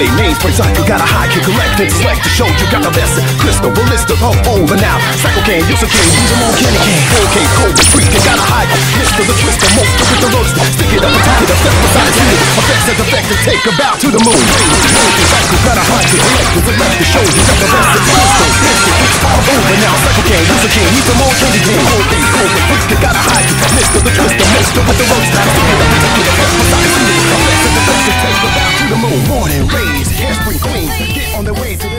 play names, play side, you gotta hide, you collect and select to show you got the best crystal ballista, pop over now. Cycle can, use a cane, use them on candy cane. Okay, cold, freak, you gotta hide. Mister the twister, monster with the roast. Stick it up and tie it up, step beside the scene. Effects as effect and take a bow to the moon. Cycle gotta hide, you collect and select to show you got the best crystal. It's all over now. Cycle can, use a cane, use them on candy cane. Okay, cold, freak, you gotta hide. Mister the twister, monster with the roast. Stick it up and tie it up, step beside the scene. Effects as effect and take a bow to the moon. Born and raised, hairspring queens, get on their way to